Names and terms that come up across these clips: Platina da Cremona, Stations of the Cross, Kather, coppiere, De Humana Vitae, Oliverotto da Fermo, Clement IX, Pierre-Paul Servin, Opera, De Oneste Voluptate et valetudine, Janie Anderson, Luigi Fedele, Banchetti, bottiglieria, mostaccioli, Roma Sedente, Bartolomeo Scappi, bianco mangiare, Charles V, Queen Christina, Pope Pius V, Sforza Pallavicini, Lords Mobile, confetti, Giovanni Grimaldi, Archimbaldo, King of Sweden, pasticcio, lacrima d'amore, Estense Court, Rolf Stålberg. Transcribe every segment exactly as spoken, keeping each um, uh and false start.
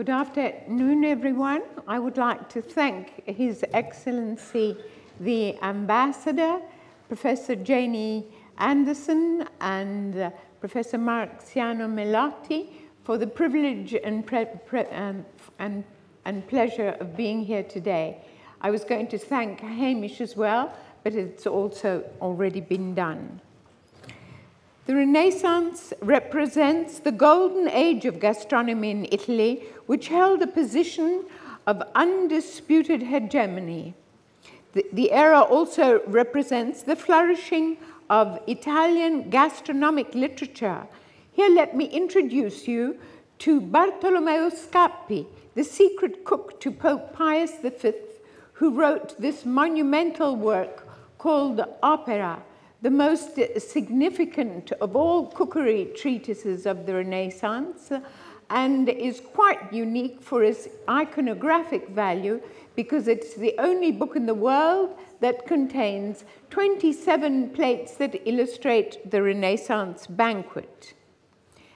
Good afternoon, everyone. I would like to thank His Excellency the Ambassador, Professor Janie Anderson and uh, Professor Marxiano Melotti for the privilege and, pre pre um, and, and pleasure of being here today. I was going to thank Hamish as well, but it's also already been done. The Renaissance represents the golden age of gastronomy in Italy, which held a position of undisputed hegemony. The, the era also represents the flourishing of Italian gastronomic literature. Here, let me introduce you to Bartolomeo Scappi, the secret cook to Pope Pius the Fifth, who wrote this monumental work called Opera, the most significant of all cookery treatises of the Renaissance, and is quite unique for its iconographic value because it's the only book in the world that contains twenty-seven plates that illustrate the Renaissance banquet.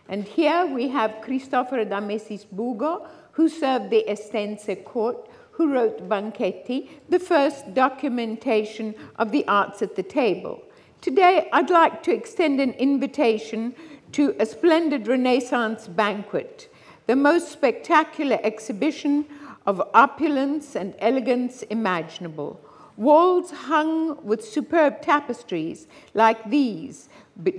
And here we have Christopher de Mecis-Bugo, who served the Estense Court, who wrote Banchetti, the first documentation of the arts at the table. Today, I'd like to extend an invitation to a splendid Renaissance banquet, the most spectacular exhibition of opulence and elegance imaginable. Walls hung with superb tapestries like these,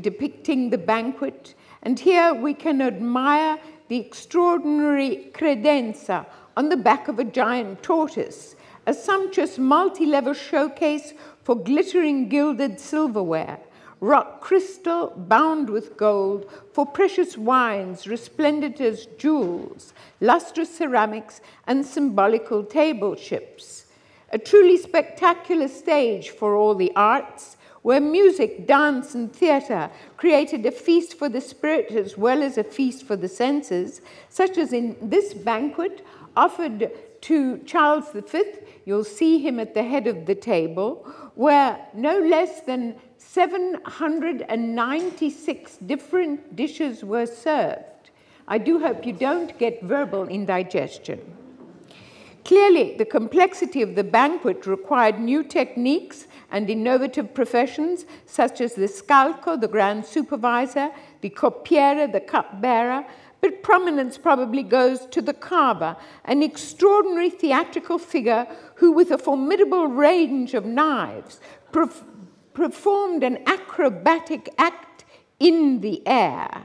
depicting the banquet, and here we can admire the extraordinary credenza on the back of a giant tortoise, a sumptuous multi-level showcase for glittering gilded silverware, rock crystal bound with gold, for precious wines resplendent as jewels, lustrous ceramics, and symbolical tableships. A truly spectacular stage for all the arts, where music, dance, and theatre created a feast for the spirit as well as a feast for the senses, such as in this banquet offered to Charles the Fifth, you'll see him at the head of the table, where no less than seven hundred ninety-six different dishes were served. I do hope you don't get verbal indigestion. Clearly, the complexity of the banquet required new techniques and innovative professions, such as the scalco, the grand supervisor, the coppiere, the cupbearer, but prominence probably goes to the carver, an extraordinary theatrical figure who, with a formidable range of knives, perf performed an acrobatic act in the air,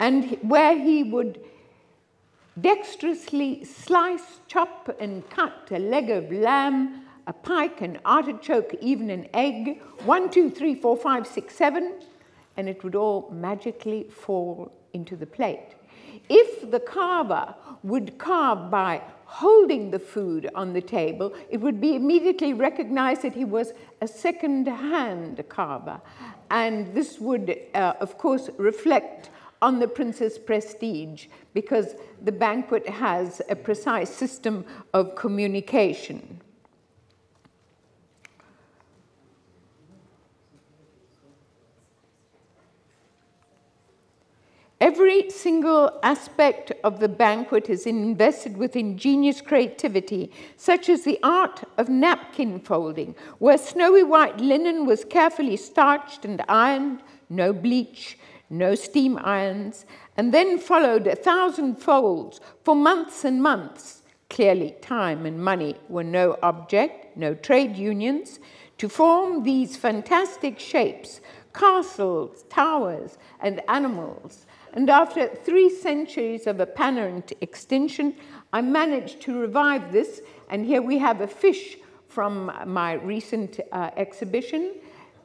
and where he would dexterously slice, chop, and cut a leg of lamb, a pike, an artichoke, even an egg, one, two, three, four, five, six, seven, and it would all magically fall into the plate. If the carver would carve by holding the food on the table, it would be immediately recognized that he was a second-hand carver. And this would, uh, of course, reflect on the prince's prestige, because the banquet has a precise system of communication. Every single aspect of the banquet is invested with ingenious creativity, such as the art of napkin folding, where snowy white linen was carefully starched and ironed, no bleach, no steam irons, and then followed a thousand folds for months and months. Clearly, time and money were no object, no trade unions, to form these fantastic shapes, castles, towers, and animals. And after three centuries of apparent extinction, I managed to revive this. And here we have a fish from my recent uh, exhibition,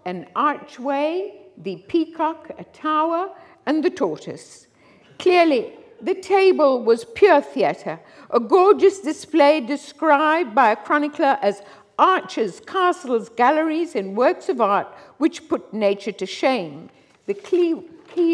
an archway, the peacock, a tower, and the tortoise. Clearly, the table was pure theatre, a gorgeous display described by a chronicler as arches, castles, galleries, and works of art which put nature to shame. The key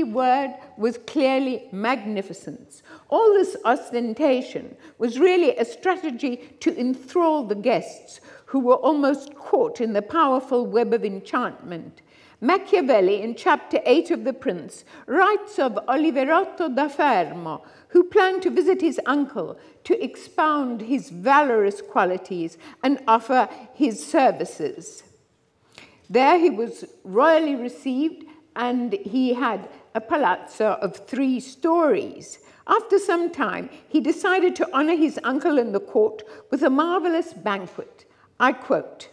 word was clearly magnificence. All this ostentation was really a strategy to enthrall the guests, who were almost caught in the powerful web of enchantment. Machiavelli, in chapter eight of The Prince, writes of Oliverotto da Fermo, who planned to visit his uncle to expound his valorous qualities and offer his services. There he was royally received, and he had a palazzo of three stories. After some time, he decided to honor his uncle in the court with a marvelous banquet. I quote,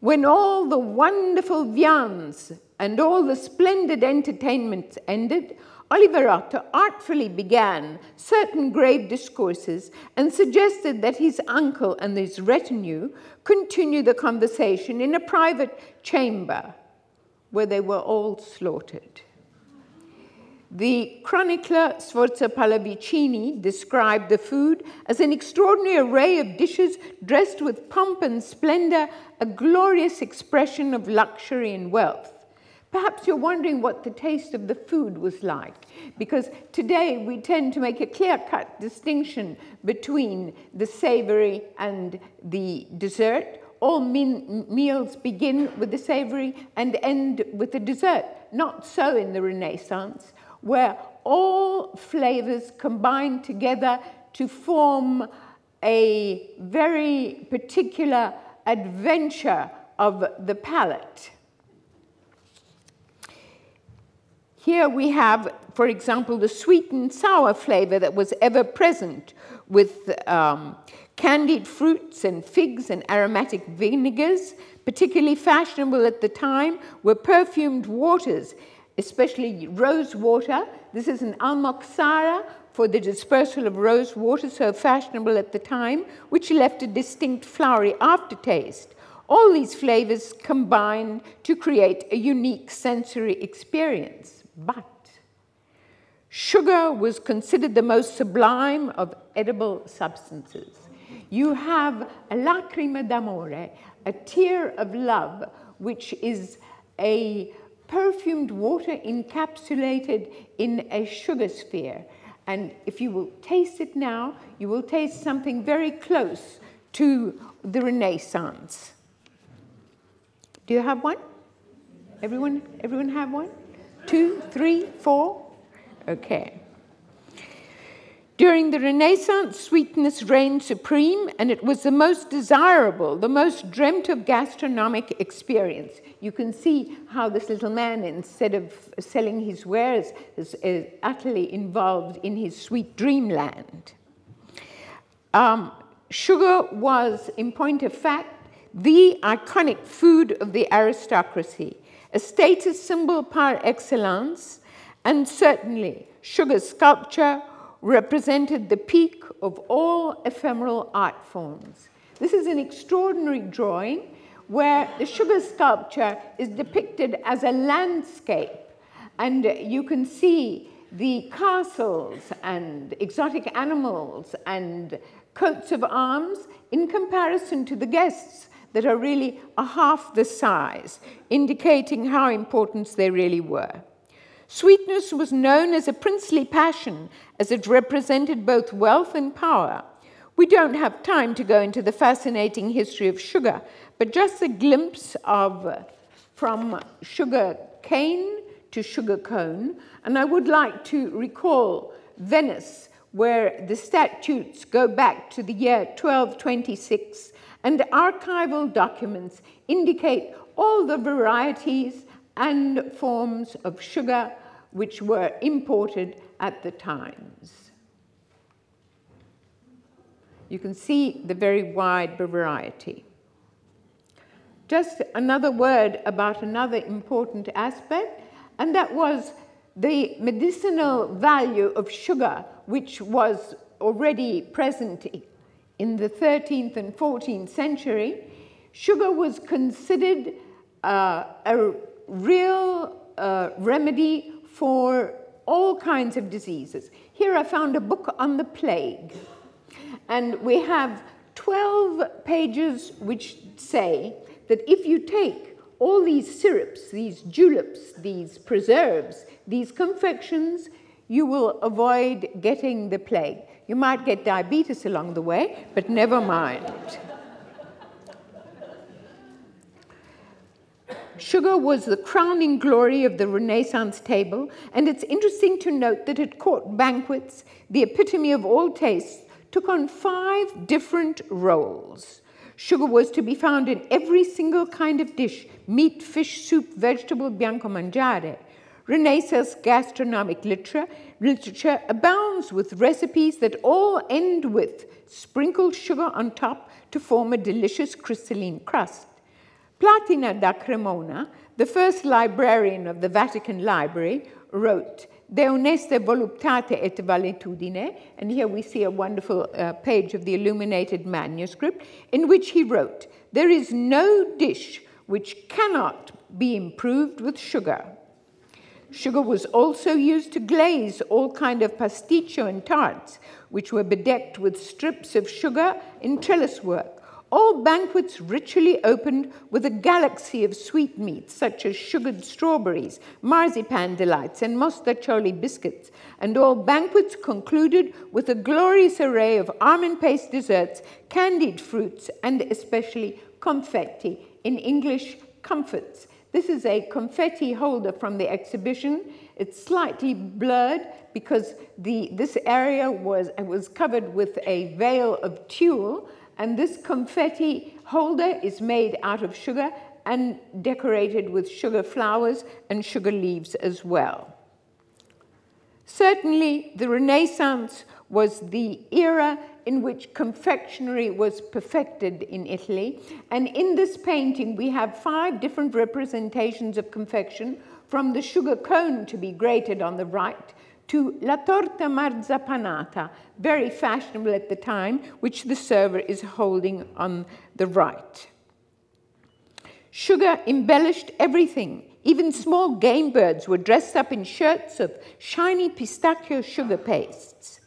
"When all the wonderful viands and all the splendid entertainments ended, Oliverotto artfully began certain grave discourses and suggested that his uncle and his retinue continue the conversation in a private chamber where they were all slaughtered." The chronicler Sforza Pallavicini described the food as an extraordinary array of dishes dressed with pomp and splendor, a glorious expression of luxury and wealth. Perhaps you're wondering what the taste of the food was like, because today we tend to make a clear-cut distinction between the savory and the dessert. All mean, meals begin with the savory and end with the dessert. Not so in the Renaissance, where all flavors combine together to form a very particular adventure of the palate. Here we have, for example, the sweet and sour flavor that was ever present with um, candied fruits and figs and aromatic vinegars, particularly fashionable at the time, were perfumed waters, especially rose water. This is an almoxara for the dispersal of rose water, so fashionable at the time, which left a distinct flowery aftertaste. All these flavors combined to create a unique sensory experience. But sugar was considered the most sublime of edible substances. You have a lacrima d'amore, a tear of love, which is a perfumed water encapsulated in a sugar sphere. And if you will taste it now, you will taste something very close to the Renaissance. Do you have one? Everyone, everyone have one? Two, three, four? Okay. During the Renaissance, sweetness reigned supreme, and it was the most desirable, the most dreamt of gastronomic experience. You can see how this little man, instead of selling his wares, is, is utterly involved in his sweet dreamland. Um, sugar was, in point of fact, the iconic food of the aristocracy, a status symbol par excellence, and certainly sugar sculpture represented the peak of all ephemeral art forms. This is an extraordinary drawing where the sugar sculpture is depicted as a landscape, and you can see the castles and exotic animals and coats of arms in comparison to the guests that are really a half the size, indicating how important they really were. Sweetness was known as a princely passion, as it represented both wealth and power. We don't have time to go into the fascinating history of sugar, but just a glimpse of uh, from sugar cane to sugar cone, and I would like to recall Venice, where the statutes go back to the year twelve twenty-six, and archival documents indicate all the varieties and forms of sugar which were imported at the times. You can see the very wide variety. Just another word about another important aspect, and that was the medicinal value of sugar, which was already present in the thirteenth and fourteenth century. Sugar was considered uh, a real uh, remedy for all kinds of diseases. Here I found a book on the plague, and we have twelve pages which say that if you take all these syrups, these juleps, these preserves, these confections, you will avoid getting the plague. You might get diabetes along the way, but never mind. Sugar was the crowning glory of the Renaissance table, and it's interesting to note that at court banquets, the epitome of all tastes took on five different roles. Sugar was to be found in every single kind of dish: meat, fish, soup, vegetable, bianco mangiare. Renaissance gastronomic literature, literature abounds with recipes that all end with sprinkled sugar on top to form a delicious crystalline crust. Platina da Cremona, the first librarian of the Vatican Library, wrote De Oneste Voluptate et valetudine, and here we see a wonderful uh, page of the illuminated manuscript, in which he wrote, "There is no dish which cannot be improved with sugar." Sugar was also used to glaze all kind of pasticcio and tarts, which were bedecked with strips of sugar in trellis work. All banquets ritually opened with a galaxy of sweetmeats, such as sugared strawberries, marzipan delights, and mostaccioli biscuits, and all banquets concluded with a glorious array of almond-paste desserts, candied fruits, and especially confetti, in English, comfits. This is a confetti holder from the exhibition. It's slightly blurred because the, this area was, was covered with a veil of tulle, and this confetti holder is made out of sugar and decorated with sugar flowers and sugar leaves as well. Certainly, the Renaissance was the era in which confectionery was perfected in Italy. And in this painting, we have five different representations of confection, from the sugar cone to be grated on the right, to la torta marzapanata, very fashionable at the time, which the server is holding on the right. Sugar embellished everything. Even small game birds were dressed up in shirts of shiny pistachio sugar pastes.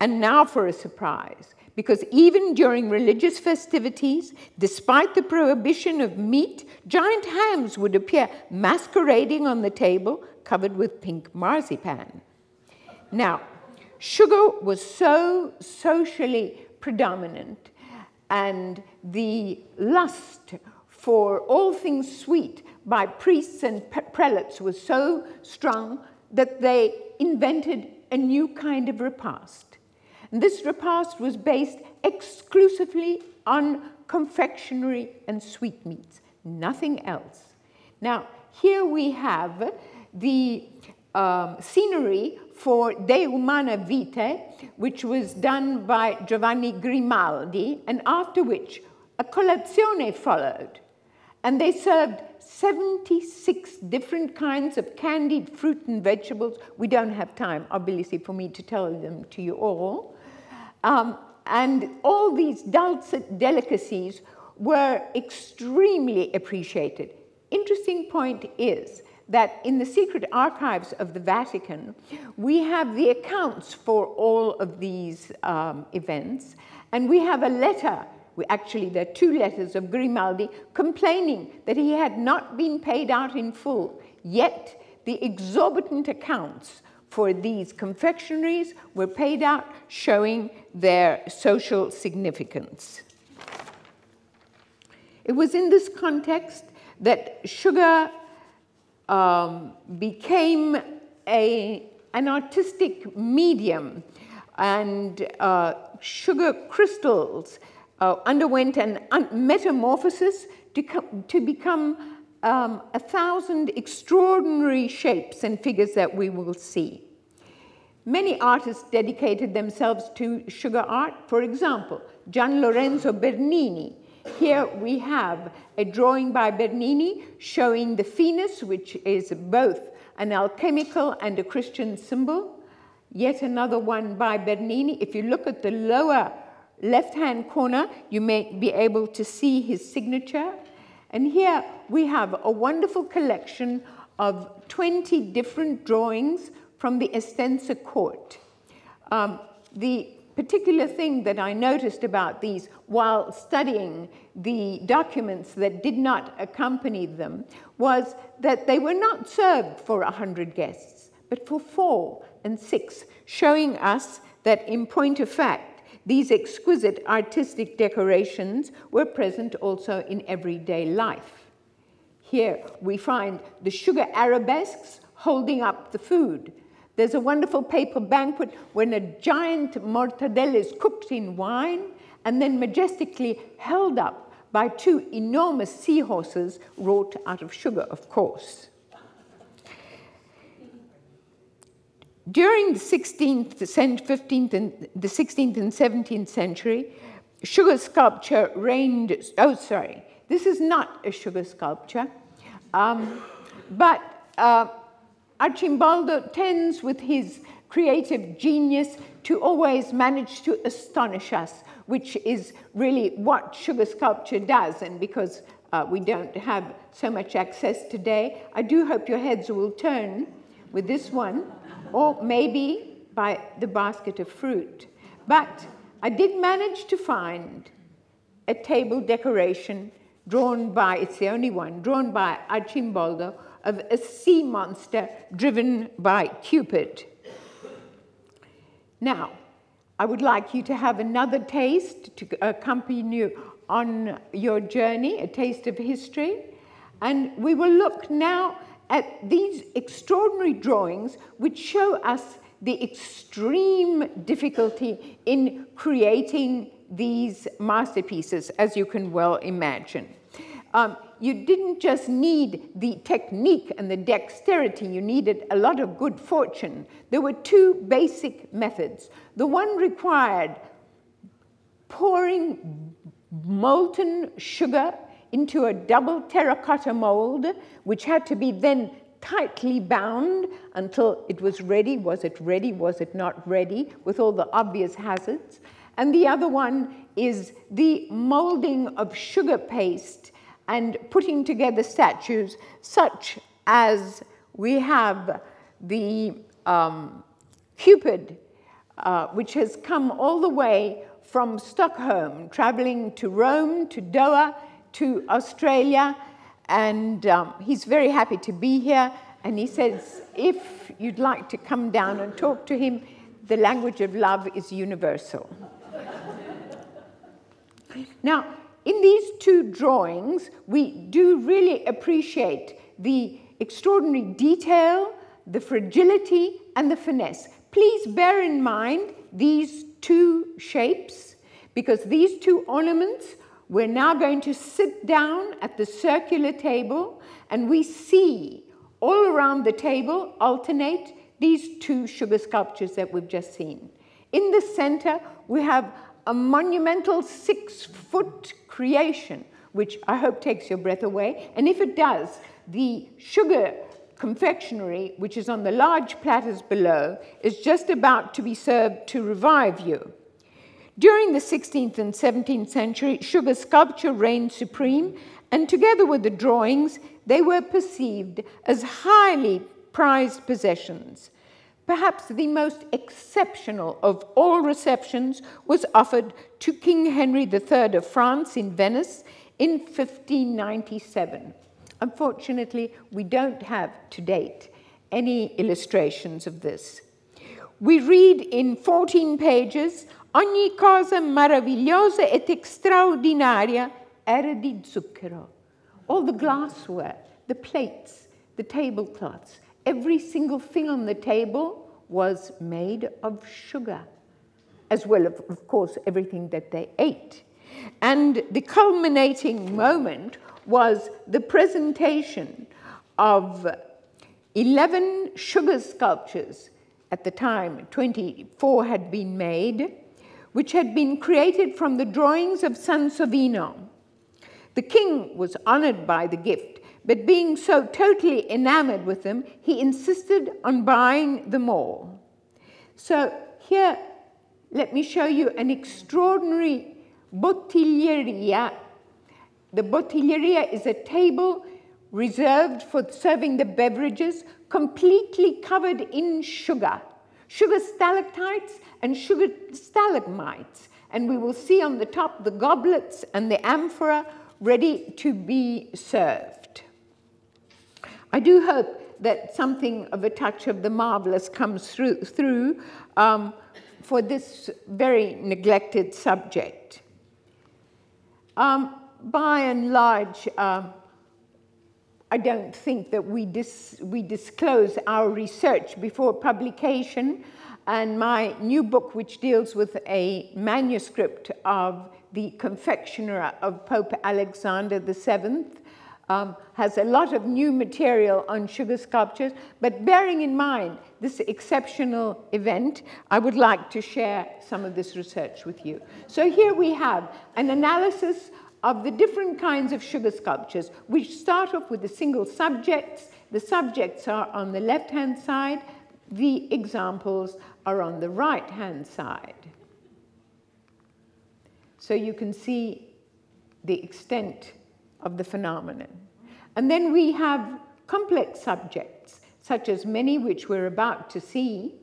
And now for a surprise, because even during religious festivities, despite the prohibition of meat, giant hams would appear masquerading on the table, covered with pink marzipan. Now, sugar was so socially predominant, and the lust for all things sweet by priests and prelates was so strong that they invented a new kind of repast. And this repast was based exclusively on confectionery and sweetmeats, nothing else. Now, here we have the um, scenery for De Humana Vitae, which was done by Giovanni Grimaldi, and after which a colazione followed. And they served seventy-six different kinds of candied fruit and vegetables. We don't have time, obviously, for me to tell them to you all. Um, and all these dulcet delicacies were extremely appreciated. Interesting point is that in the secret archives of the Vatican, we have the accounts for all of these um, events, and we have a letter. Actually, there are two letters of Grimaldi complaining that he had not been paid out in full. Yet, the exorbitant accounts for these confectionaries were paid out, showing their social significance. It was in this context that sugar um, became a, an artistic medium, and uh, sugar crystals Uh, underwent a un metamorphosis to, to become um, a thousand extraordinary shapes and figures that we will see. Many artists dedicated themselves to sugar art. For example, Gian Lorenzo Bernini. Here we have a drawing by Bernini showing the Phoenix, which is both an alchemical and a Christian symbol. Yet another one by Bernini. If you look at the lower left-hand corner, you may be able to see his signature. And here we have a wonderful collection of twenty different drawings from the Estense Court. Um, the particular thing that I noticed about these while studying the documents that did not accompany them was that they were not served for one hundred guests, but for four and six, showing us that in point of fact, these exquisite artistic decorations were present also in everyday life. Here we find the sugar arabesques holding up the food. There's a wonderful paper banquet when a giant mortadella is cooked in wine and then majestically held up by two enormous seahorses wrought out of sugar, of course. During the sixteenth, fifteenth and the sixteenth and seventeenth century, sugar sculpture reigned. Oh, sorry, this is not a sugar sculpture, um, but uh, Archimbaldo tends with his creative genius to always manage to astonish us, which is really what sugar sculpture does. And because uh, we don't have so much access today, I do hope your heads will turn with this one, or maybe by the basket of fruit. But I did manage to find a table decoration drawn by, it's the only one, drawn by Archimbaldo, of a sea monster driven by Cupid. Now, I would like you to have another taste to accompany you on your journey, a taste of history. And we will look now at these extraordinary drawings which show us the extreme difficulty in creating these masterpieces, as you can well imagine. Um, you didn't just need the technique and the dexterity, you needed a lot of good fortune. There were two basic methods. The one required pouring molten sugar into a double terracotta mold, which had to be then tightly bound until it was ready. Was it ready? Was it not ready? With all the obvious hazards. And the other one is the molding of sugar paste and putting together statues such as we have the um, Cupid, uh, which has come all the way from Stockholm, traveling to Rome, to Doha, to Australia, and um, he's very happy to be here, and he says, if you'd like to come down and talk to him, the language of love is universal. Now, in these two drawings, we do really appreciate the extraordinary detail, the fragility, and the finesse. Please bear in mind these two shapes, because these two ornaments, we're now going to sit down at the circular table, and we see all around the table alternate these two sugar sculptures that we've just seen. In the center, we have a monumental six-foot creation, which I hope takes your breath away. And if it does, the sugar confectionery, which is on the large platters below, is just about to be served to revive you. During the sixteenth and seventeenth century, sugar sculpture reigned supreme, and together with the drawings, they were perceived as highly prized possessions. Perhaps the most exceptional of all receptions was offered to King Henry the Third of France in Venice in fifteen ninety-seven. Unfortunately, we don't have to date any illustrations of this. We read in fourteen pages, ogni cosa meravigliosa et straordinaria era di zucchero. All the glassware, the plates, the tablecloths, every single thing on the table was made of sugar, as well as, of course, everything that they ate. And the culminating moment was the presentation of eleven sugar sculptures. At the time, twenty-four had been made, which had been created from the drawings of Sansovino. The king was honored by the gift, but being so totally enamored with them, he insisted on buying them all. So here, let me show you an extraordinary bottiglieria. The bottiglieria is a table reserved for serving the beverages, completely covered in sugar. Sugar stalactites and sugar stalagmites. And we will see on the top the goblets and the amphora ready to be served. I do hope that something of a touch of the marvelous comes through, through um, for this very neglected subject. Um, by and large, uh, I don't think that we, dis we disclose our research before publication, and my new book, which deals with a manuscript of the confectioner of Pope Alexander the seventh, um, has a lot of new material on sugar sculptures, but bearing in mind this exceptional event, I would like to share some of this research with you. So here we have an analysis of the different kinds of sugar sculptures, which start off with the single subjects. The subjects are on the left-hand side. The examples are on the right-hand side. So you can see the extent of the phenomenon. And then we have complex subjects, such as many which we're about to see.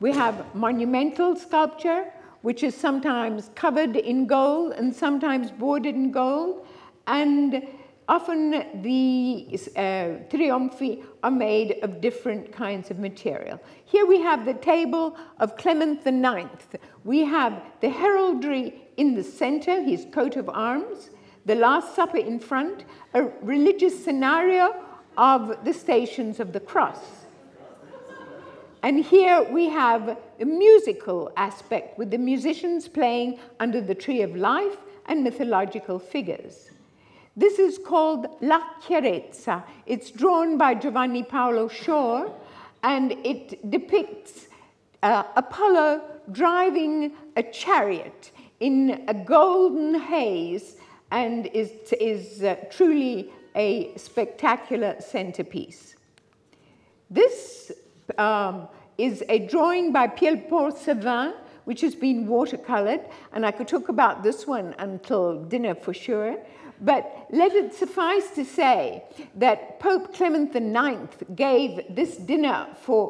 We have monumental sculpture, which is sometimes covered in gold and sometimes bordered in gold, and often the uh, triumphi are made of different kinds of material. Here we have the table of Clement the ninth. We have the heraldry in the center, his coat of arms, the Last Supper in front, a religious scenario of the Stations of the Cross. And here we have a musical aspect with the musicians playing under the Tree of Life and mythological figures. This is called La Chiarezza. It's drawn by Giovanni Paolo Shore, and it depicts uh, Apollo driving a chariot in a golden haze, and it is uh, truly a spectacular centerpiece. This Um, is a drawing by Pierre-Paul Servin, which has been watercolored, and I could talk about this one until dinner for sure, but let it suffice to say that Pope Clement the ninth gave this dinner for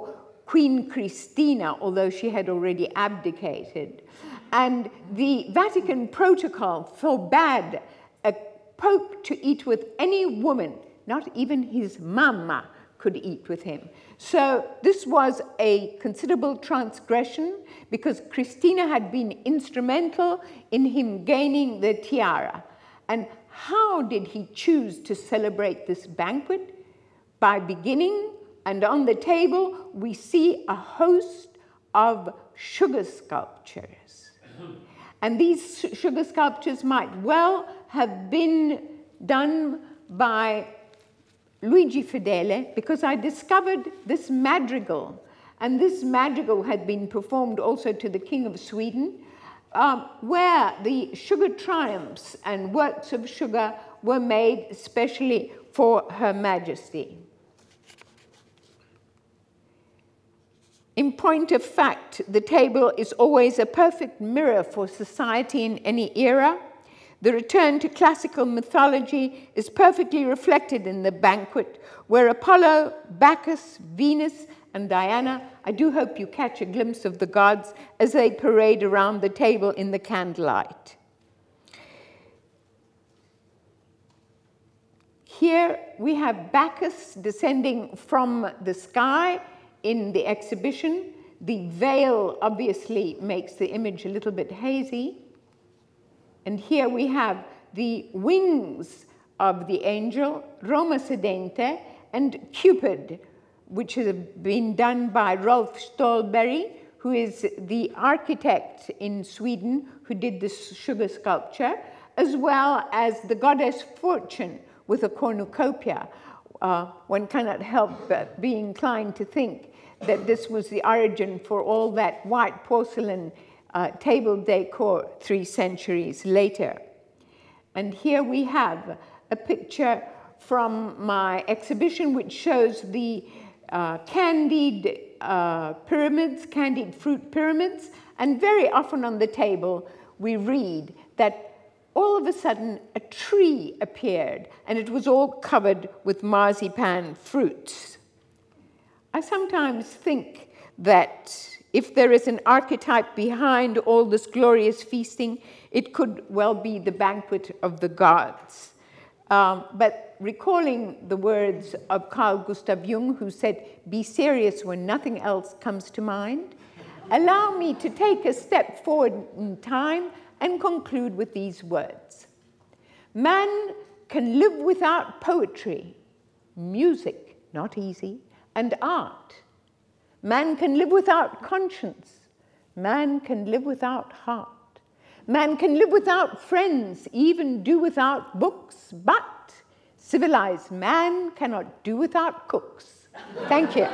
Queen Christina, although she had already abdicated, and the Vatican protocol forbade a pope to eat with any woman, not even his mama could eat with him. So this was a considerable transgression because Christina had been instrumental in him gaining the tiara. And how did he choose to celebrate this banquet? By beginning, and on the table, we see a host of sugar sculptures. And these sugar sculptures might well have been done by Luigi Fedele, because I discovered this madrigal, and this madrigal had been performed also to the King of Sweden, um, where the sugar triumphs and works of sugar were made especially for Her Majesty. In point of fact, the table is always a perfect mirror for society in any era. The return to classical mythology is perfectly reflected in the banquet, where Apollo, Bacchus, Venus, and Diana, I do hope you catch a glimpse of the gods as they parade around the table in the candlelight. Here we have Bacchus descending from the sky in the exhibition. The veil obviously makes the image a little bit hazy. And here we have the wings of the angel, Roma Sedente, and Cupid, which has been done by Rolf Stålberg, who is the architect in Sweden who did this sugar sculpture, as well as the goddess Fortune with a cornucopia. Uh, one cannot help but be inclined to think that this was the origin for all that white porcelain Uh, table decor three centuries later. And here we have a picture from my exhibition which shows the uh, candied uh, pyramids, candied fruit pyramids, and very often on the table we read that all of a sudden a tree appeared and it was all covered with marzipan fruits. I sometimes think that if there is an archetype behind all this glorious feasting, it could well be the banquet of the gods. Um, but recalling the words of Carl Gustav Jung, who said, "Be serious when nothing else comes to mind," allow me to take a step forward in time and conclude with these words. Man can live without poetry, music, not easy, and art. Man can live without conscience. Man can live without heart. Man can live without friends, even do without books, but civilized man cannot do without cooks. Thank you.